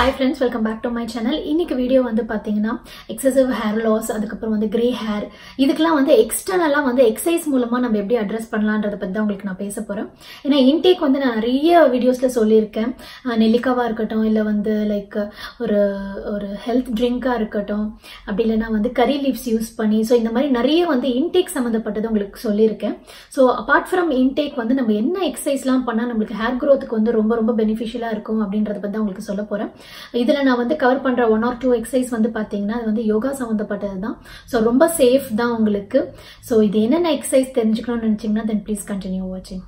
Hi friends, welcome back to my channel. In this video, excessive hair loss, grey hair. This is external exercise we address intake videos like health drink curry leaves use so intake so apart from intake exercise hair growth beneficial. இதல நான் cover பண்ற 1 or 2 exercise பாத்தீங்கன்னா அது yoga சம்பந்தப்பட்டதுதான். So ரொம்ப safe தான் உங்களுக்கு. So இது என்ன exercise தெரிஞ்சுக்கணும்னு நினைச்சீங்கன்னா then please continue watching.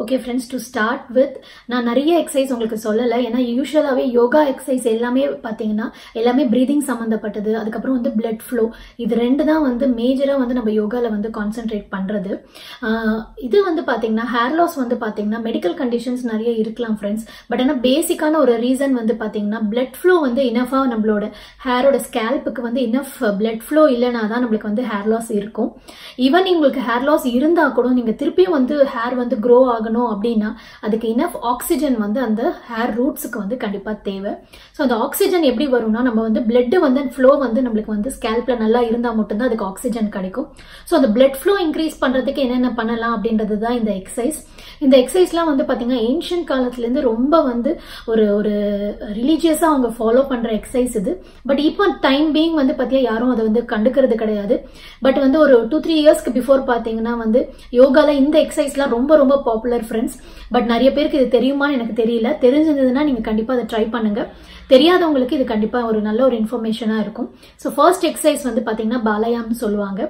Okay friends, to start with நான் நிறைய எக்சர்சைஸ் உங்களுக்கு சொல்லல, ஏன்னா யூசுவலாவே யோகா எக்சர்சைஸ் எல்லாமே பாத்தீங்கன்னா எல்லாமே பிரீதிங் சம்பந்தப்பட்டது, அதுக்கு அப்புறம் blood flow, இது ரெண்டு தான் மேஜரா நம்ம யோகால கான்சென்ட்ரேட் பண்றது. இது பாத்தீங்கன்னா hair loss பாத்தீங்கன்னா மெடிக்கல் கண்டிஷன்ஸ் நிறைய இருக்கலாம் friends, பட் ஆனா பேசிக்கான ஒரு ரீசன் பாத்தீங்கன்னா blood flow இனஃபா நம்மளோட ஹேரோட ஸ்கேல்புக்கு இனஃப் blood flow இல்லனா தான் நமக்கு hair loss இருக்கும். ஈவன் உங்களுக்கு hair loss இருந்தா கூட நீங்க திருப்பியும் hair grow ஆகணும் அப்படினா அதுக்கு enough oxygen அந்த hair roots க்கு கண்டிப்பா தேவை. சோ அந்த oxygen எப்படி வரும்னா நம்ம blood flow நமக்கு scalpல நல்லா இருந்தா மட்டும் தான் அதுக்கு oxygen கிடைக்கும். சோ அந்த blood flow increase பண்றதுக்கு என்னென்ன பண்ணலாம் அப்படின்றது தான் இந்த எக்சர்சைஸ். இந்த எக்சர்சைஸ்லாம் பாத்தீங்கன்னா ancient காலத்துல இருந்து ரொம்ப ஒரு ரிலிஜியஸா அவங்க ஃபாலோ பண்ற எக்சர்சைஸ் இது. பட் இப்போ டைம் பீயிங் பாத்தியா யாரும் அதை கண்டுக்கிறது கிடையாது. பட் ஒரு 2-3 இயர்ஸ்க்கு பிஃபோர் பாத்தீங்கன்னா யோகால இந்த எக்சர்சைஸ்லாம் ரொம்ப ரொம்ப பாப்புலர் friends, பட் நிறைய பேருக்கு இது தெரியுமான்னு எனக்கு தெரியல. தெரிஞ்சதுன்னா நீங்க கண்டிப்பா அதை ட்ரை பண்ணுங்க, தெரியாதவங்களுக்கு இது கண்டிப்பா ஒரு நல்ல ஒரு இன்ஃபர்மேஷனா இருக்கும். சோ ஃபர்ஸ்ட் எக்சர்சைஸ் பாத்தீங்கன்னா பாலையாம் சொல்லுவாங்க.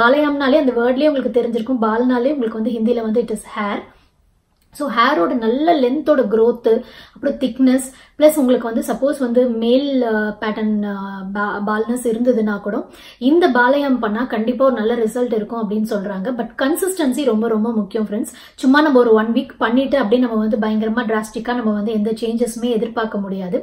பாலையாம்னாலே அந்த வேர்ட்லயே உங்களுக்கு தெரிஞ்சிருக்கும், பால்னாலே உங்களுக்கு ஹிந்தில it is hair. So hair ஓட நல்ல லென்த்தோட growth அப்புறம் thickness plus உங்களுக்கு சப்போஸ் மேல் பேட்டர்ன் பால்னஸ் இருந்ததுன்னா கூட இந்த பாலையம் பண்ணா கண்டிப்பா ஒரு நல்ல ரிசல்ட் இருக்கும் அப்படின்னு சொல்றாங்க. பட் கன்சிஸ்டன்சி ரொம்ப ரொம்ப முக்கியம் friends. சும்மா நம்ம ஒரு 1 week பண்ணிட்டு அப்படியே நம்ம பயங்கரமா டிராஸ்டிக்கா நம்ம எந்த சேஞ்சஸுமே எதிர்பார்க்க முடியாது.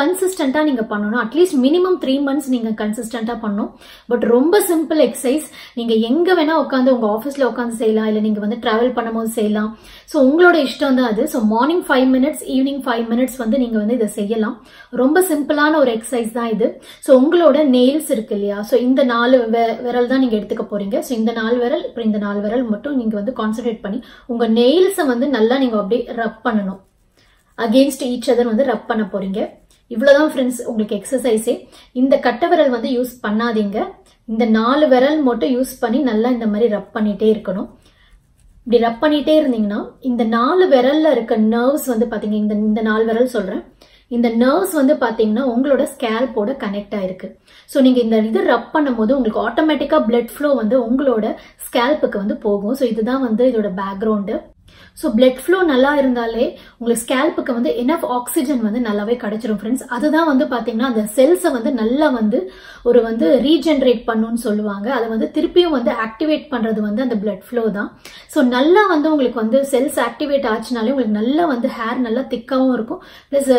கன்சிஸ்டன்டா நீங்க பண்ணணும், அட்லீஸ்ட் மினிமம் 3 months நீங்க கன்சிஸ்டன்டா பண்ணணும். பட் ரொம்ப சிம்பிள் எக்ஸசைஸ், நீங்க எங்க வேணா உட்காந்து உங்க ஆஃபீஸ்ல உட்காந்து செய்யலாம், இல்ல நீங்க டிராவல் பண்ணும்போது செய்யலாம். சோ உங்களோட இஷ்டம் தான் அது. So morning 5 minutes evening 5 minutes நீங்க இதை செய்யலாம். ரொம்ப சிம்பிளான ஒரு எக்ஸசைஸ் தான் இது. சோ உங்களோட நெயில்ஸ் இருக்கு இல்லையா, சோ இந்த 4 விரல் தான் நீங்க எடுத்துக்க போறீங்க. சோ இந்த 4 விரல் அப்புறம் இந்த 4 விரல் மட்டும் நீங்க கான்சென்ட்ரேட் பண்ணி உங்க நெயில்ஸை நல்லா நீங்க அப்படியே ரப் பண்ணணும், அகேன்ஸ்ட் ஈச் அதர் ரப் பண்ண போறீங்க. இவ்வளவுதான் ஃப்ரெண்ட்ஸ் உங்களுக்கு எக்ஸசைஸே. இந்த கட்டை விரல் யூஸ் பண்ணாதீங்க, இந்த 4 விரல் மட்டும் யூஸ் பண்ணி நல்லா இந்த மாதிரி ரப் பண்ணிட்டே இருக்கணும். இப்படி ரப் பண்ணிட்டே இருந்தீங்கன்னா இந்த 4 விரல்ல இருக்க நர்வ்ஸ் பாத்தீங்க, இந்த 4 விரல் சொல்றேன், இந்த நர்வ்ஸ் பாத்தீங்கன்னா உங்களோட ஸ்கேல்போட கனெக்ட் ஆயிருக்கு. சோ நீங்க இந்த இது ரப் பண்ணும் போது உங்களுக்கு ஆட்டோமேட்டிக்கா blood flow உங்களோட ஸ்கேல்புக்கு போகும். சோ இதுதான் இதோட பேக்ரவுண்டு. சோ blood flow நல்லா இருந்தாலே உங்களுக்கு ஸ்கேல்புக்கு enough oxygen நல்லாவே கிடைச்சிரும் friends. அதுதான் பாத்தீங்கன்னா அந்த செல்ஸை நல்லா ஒரு ரீஜெனரேட் பண்ணுன்னு சொல்லுவாங்க. அது திருப்பியும் ஆக்டிவேட் பண்றது அந்த blood flow தான். சோ நல்லா உங்களுக்கு செல்ஸ் ஆக்டிவேட் ஆச்சுனாலே உங்களுக்கு நல்லா ஹேர் நல்லா திக்காவும் இருக்கும், பிளஸ்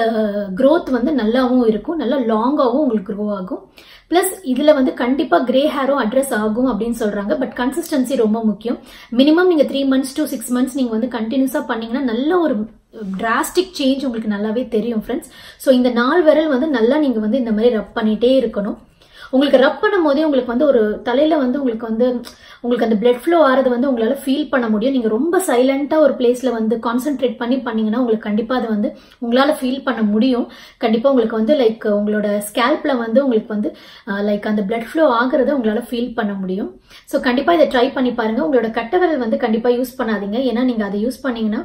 growth நல்லாவும் இருக்கும், நல்லா லாங்காவும் உங்களுக்கு grow ஆகும். பிளஸ் இதுல கண்டிப்பா கிரே ஹேரும் அட்ரஸ் ஆகும் அப்படின்னு சொல்றாங்க. பட் கன்சிஸ்டன்சி ரொம்ப முக்கியம். மினிமம் நீங்க 3 months to 6 months நீங்க கண்டினியூஸா பண்ணீங்கன்னா நல்ல ஒரு டிராஸ்டிக் சேஞ்ச் உங்களுக்கு நல்லாவே தெரியும் ஃப்ரெண்ட்ஸ். சோ இந்த 4 விரல் நல்லா நீங்க இந்த மாதிரி ரப் பண்ணிட்டே இருக்கணும். உங்களுக்கு ரப் பண்ணும் போதே உங்களுக்கு ஒரு தலையில உங்களுக்கு அந்த blood flow ஆறது உங்களால ஃபீல் பண்ண முடியும். நீங்க ரொம்ப சைலண்டா ஒரு பிளேஸ்ல கான்சென்ட்ரேட் பண்ணீங்கன்னா உங்களுக்கு கண்டிப்பா அது உங்களால ஃபீல் பண்ண முடியும். கண்டிப்பா உங்களுக்கு லைக் உங்களோட ஸ்கேல்ப்ல உங்களுக்கு லைக் அந்த blood flow ஆகுறத உங்களால ஃபீல் பண்ண முடியும். சோ கண்டிப்பா இதை ட்ரை பண்ணி பாருங்க. உங்களோட கட்டவிரல் கண்டிப்பா யூஸ் பண்ணாதீங்க, ஏன்னா நீங்க அதை யூஸ் பண்ணீங்கன்னா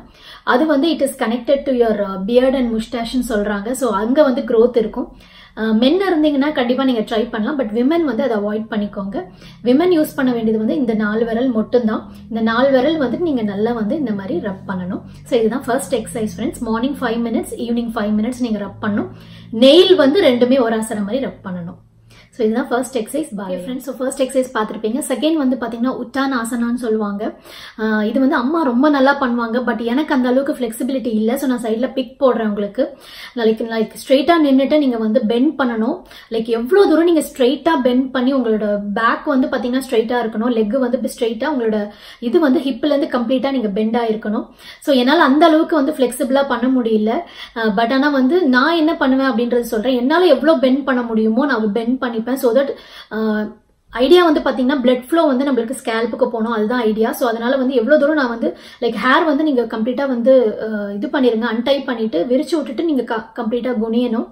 அது it is connected to your beard and முஸ்டாஷ்னு சொல்றாங்க. சோ அங்க growth இருக்கும். மென் இருந்தீங்கன்னா கண்டிப்பா நீங்க ட்ரை பண்ணலாம், பட் விமன் அதை அவாய்ட் பண்ணிக்கோங்க. விமன் யூஸ் பண்ண வேண்டியது இந்த 4 விரல் மட்டும்தான். இந்த 4 விரல் நீங்க நல்லா இந்த மாதிரி ரப் பண்ணணும். சோ இதுதான் first exercise friends. Morning 5 minutes evening 5 minutes நீங்க ரப் பண்ணணும். நெயில் ரெண்டுமே ஒரு ஆசர மாதிரி ரப் பண்ணணும். So this is the first exercise balayam. Friends, so first exercise பாத்திருப்பீங்க. Second வந்து பாத்தீங்கன்னா uttanasana ன்னு சொல்வாங்க. இது வந்து அம்மா ரொம்ப நல்லா பண்ணுவாங்க. பட் எனக்கு அந்த அளவுக்கு flexibility இல்ல. சோ நான் சைடுல பிக் போடுறேன் உங்களுக்கு. like straighta நின்னுட்டு நீங்க வந்து bend பண்ணனும். like எவ்வளவு தூரம் நீங்க straighta bend பண்ணி உங்களோட back வந்து பாத்தீங்கன்னா straighta இருக்கணும். leg வந்து straighta உங்களோட இது வந்து hipல இருந்து கம்ப்ளீட்டா நீங்க bend ஆயிருக்கணும். சோ என்னால அந்த அளவுக்கு வந்து flexible-ஆ பண்ண முடியல. பட் ஆனா வந்து நான் என்ன பண்ணுவேன் அப்படின்றது சொல்றேன். என்னால எவ்வளவு bend பண்ண முடியுமோ நான் bend பண்ணி so that idea வந்து பாத்தீங்கன்னா blood flow வந்து நமக்கு ஸ்கேல்புக்கு போணும் அதுதான் ஐடியா சோ அதனால வந்து எவ்வளவு தூரம் நான் வந்து like hair வந்து நீங்க கம்ப்ளீட்டா வந்து இது பண்ணிருங்க untie பண்ணிட்டு விரிச்சு விட்டுட்டு நீங்க கம்ப்ளீட்டா குனியணும்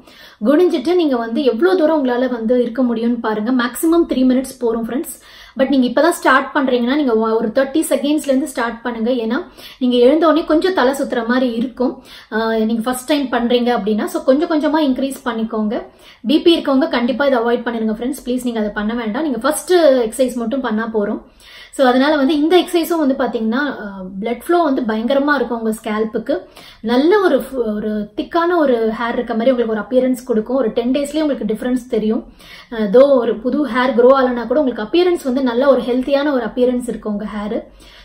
குனிஞ்சிட்டு நீங்க வந்து எவ்வளவு தூரம் உங்களால வந்து இருக்க முடியும்னு பாருங்க maximum 3 minutes போறோம் friends பட் நீங்க இப்பதான் ஸ்டார்ட் பண்றீங்கன்னா நீங்க ஒரு 30 செகண்ட்ஸ்ல இருந்து ஸ்டார்ட் பண்ணுங்க ஏனா நீங்க எழுந்த உடனே கொஞ்சம் தலை சுத்துற மாதிரி இருக்கும் நீங்க ஃபர்ஸ்ட் டைம் பண்றீங்க அப்படினா சோ கொஞ்சம் கொஞ்சமா இன்கிரீஸ் பண்ணிக்கோங்க பிபி இருக்கவங்க கண்டிப்பா இத அவாய்ட் பண்ணிருங்க फ्रेंड्स ப்ளீஸ் நீங்க அத பண்ண வேண்டாம் நீங்க ஃபர்ஸ்ட் எக்சர்சைஸ் மட்டும் பண்ணா போறோம் சோ அதனால வந்து இந்த எக்சர்சைஸும் வந்து பாத்தீங்கன்னா blood flow வந்து பயங்கரமா இருக்கும் உங்க ஸ்கேல்புக்கு நல்ல ஒரு திக்கான ஒரு ஹேர் இருக்க மாதிரி உங்களுக்கு ஒரு appearance கொடுக்கும் ஒரு 10 டேஸ்லயே உங்களுக்கு டிஃபரன்ஸ் தெரியும் தோ ஒரு புது ஹேர் grow ஆலனா கூட உங்களுக்கு appearance வந்து நல்ல ஒரு ஹெல்தியான ஒரு appearance இருக்கும் உங்க ஹேர்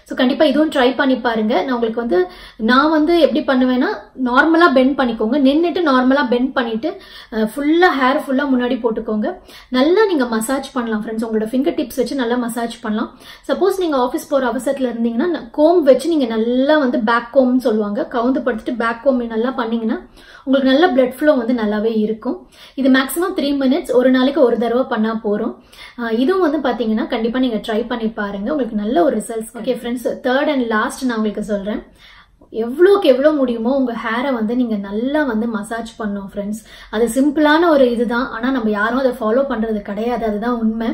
சோ கண்டிப்பா இதுவும் ட்ரை பண்ணி பாருங்க நான் உங்களுக்கு வந்து நான் வந்து எப்படி பண்ணுவேனா நார்மலா பெண்ட் பண்ணிக்கோங்க நின்னுட்டு நார்மலா பெண்ட் பண்ணிட்டு ஃபுல்லா ஹேர் ஃபுல்லா முன்னாடி போட்டுக்கோங்க நல்லா நீங்க மசாஜ் பண்ணலாம் फ्रेंड्स உங்களோட finger tips வச்சு நல்லா மசாஜ் பண்ணலாம் சப்போஸ் நீங்க ஆபீஸ் போற அவசரத்துல இருந்தீங்கன்னா கோம் வச்சு நீங்க நல்லா வந்து பேக் கோம் சொல்வாங்க கவுந்து படுத்துட்டு பேக் கோம் நல்லா பண்ணீங்கன்னா உங்களுக்கு நல்ல blood flow வந்து நல்லாவே இருக்கும் இது maximum 3 minutes ஒரு நாளைக்கு ஒரு தடவை பண்ணா போறோம் இதுவும் வந்து பாத்தீங்கன்னா கண்டிப்பா நீங்க ட்ரை பண்ணி பாருங்க உங்களுக்கு நல்ல ஒரு results okay friends third and last நான் உங்களுக்கு சொல்றேன் எவ்வளவுக்கு எவ்வளவு முடியுமோ உங்க ஹேரை வந்து நீங்க நல்லா வந்து மசாஜ் பண்ணனும் फ्रेंड्स அது சிம்பிளான ஒரு இதுதான் ஆனா நம்ம யாரும் அத ஃபாலோ பண்றது கிடையாது அதுதான் உண்மை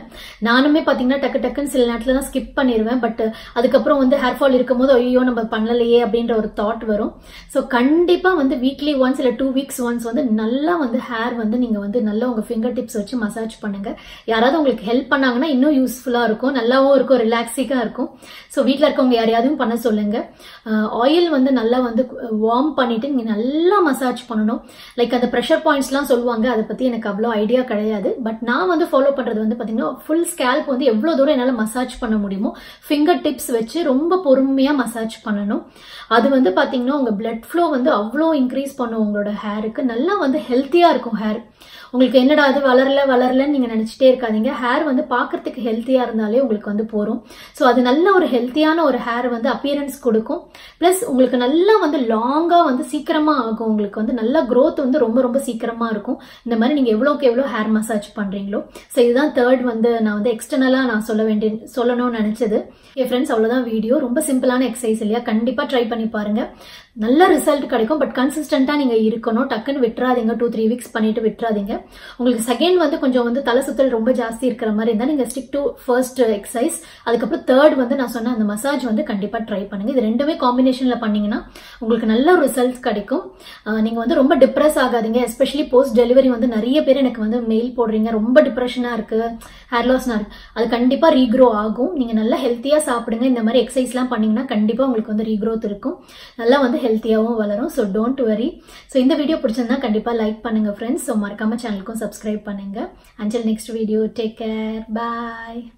நானுமே பாத்தீங்கன்னா டக்கு டக்குன்னு சில நேரத்துல நான் ஸ்கிப் பண்ணிடுவேன் பட் அதுக்கு அப்புறம் வந்து ஹேர் ஃபால் இருக்கும்போது ஐயோ நம்ம பண்ணலையே அப்படிங்கற ஒரு தாட் வரும் சோ கண்டிப்பா வந்து வீக்லி once இல்ல 2 weeks once வந்து நல்லா வந்து ஹேர் வந்து நீங்க வந்து நல்லா உங்க finger tips வச்சு மசாஜ் பண்ணுங்க யாராவது உங்களுக்கு ஹெல்ப் பண்ணாங்கன்னா இன்னும் யூஸ்ஃபுல்லா இருக்கும் நல்லாவோ இருக்கும் ரிலாக்ஸிங்கா இருக்கும் சோ வீட்ல இருக்கவங்க யாரையாவது பண்ண சொல்லுங்க ஆயில் வந்து நல்லா வந்து வார்ம் பண்ணிட்டு நீங்க நல்லா மசாஜ் பண்ணனும் லைக் அந்த பிரஷர் பாயிண்ட்ஸ்லாம் சொல்வாங்க அத பத்தி எனக்கு அவ்ளோ ஐடியா கிடையாது பட் நான் வந்து ஃபாலோ பண்றது வந்து பாத்தீங்கன்னா ফুল ஸ்கேல்ப் வந்து எவ்வளவு தூரம் என்னால மசாஜ் பண்ண முடியுமோ finger tips வச்சு ரொம்ப பொறுமையா மசாஜ் பண்ணனும் அது வந்து பாத்தீங்கன்னா உங்க blood flow வந்து அவ்ளோ increase பண்ணும் உங்களோட ஹேருக்கு நல்லா வந்து ஹெல்தியா இருக்கும் ஹேர் உங்களுக்கு என்னடா அது வளரல வளரலன்னு நீங்க நினைச்சிட்டே இருக்காதீங்க ஹேர் வந்து பார்க்கிறதுக்கு ஹெல்தியா இருந்தாலே உங்களுக்கு வந்து போறோம் சோ அது நல்ல ஒரு ஹெல்தியான ஒரு ஹேர் வந்து appearance கொடுக்கும் பிளஸ் உங்களுக்கு நல்லா வந்து லாங்கா வந்து சீக்கிரமா ஆகும் உங்களுக்கு வந்து நல்ல growth வந்து ரொம்ப ரொம்ப சீக்கிரமா இருக்கும் இந்த மாதிரி நீங்க எவ்வளவுக்கு எவ்வளவு ஹேர் மசாஜ் பண்றீங்களோ சோ இதுதான் third வந்து நான் வந்து எக்ஸ்டர்னலா நான் சொல்லணும்னு நினைச்சது friends அவ்வளவுதான் வீடியோ ரொம்ப சிம்பிளான எக்சர்சைஸ் இல்லையா கண்டிப்பா ட்ரை பண்ணி பாருங்க நல்ல ரிசல்ட் கிடைக்கும் பட் கன்சிஸ்டன்ட்டா நீங்க இருக்கணும் டக்குன்னு விட்டுறாதீங்க 2-3 weeks பண்ணிட்டு விட்டுறாதீங்க உங்களுக்கு செகண்ட் வந்து கொஞ்சம் வந்து தலை சுத்தல் ரொம்ப ஜாஸ்தி இருக்கிற மாதிரி இருந்தா நீங்க ஸ்டிக் டு ஃபர்ஸ்ட் எக்சர்சைஸ் அதுக்கு அப்புறம் third வந்து நான் சொன்ன அந்த மசாஜ் வந்து கண்டிப்பா ட்ரை பண்ணுங்க இது ரெண்டுமே காம்பினேஷன்ல பண்ணீங்கன்னா உங்களுக்கு நல்ல ரிசல்ட்ஸ் கிடைக்கும் நீங்க வந்து ரொம்ப டிப்ரஸ் ஆகாதீங்க எஸ்பெஷியலி போஸ்ட் டெலிவரி வந்து நிறைய பேர் எனக்கு வந்து மெயில் போடுறீங்க ரொம்ப டிப்ரஷனா இருக்கு ஹேர் லாஸ்னா இருக்கு அது கண்டிப்பா ரீக்ரோ ஆகும் நீங்க நல்ல ஹெல்தியா சாப்பிடுங்க இந்த மாதிரி எக்சர்சைஸ்லாம் பண்ணீங்கன்னா கண்டிப்பா உங்களுக்கு வந்து ரீக்ரோத் இருக்கும் நல்லா வந்து ஹெல்தியாவும் வளரும் சோ டோன்ட் வரி சோ இந்த வீடியோ பிடிச்சிருந்தா கண்டிப்பா லைக் பண்ணுங்க फ्रेंड्स சோ மறக்காம சேனலுக்கு சப்ஸ்கிரைப் பண்ணுங்க until next video take care bye